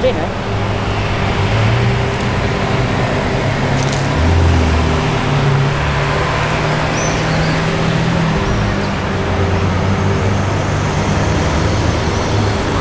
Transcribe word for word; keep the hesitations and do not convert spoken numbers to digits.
这人。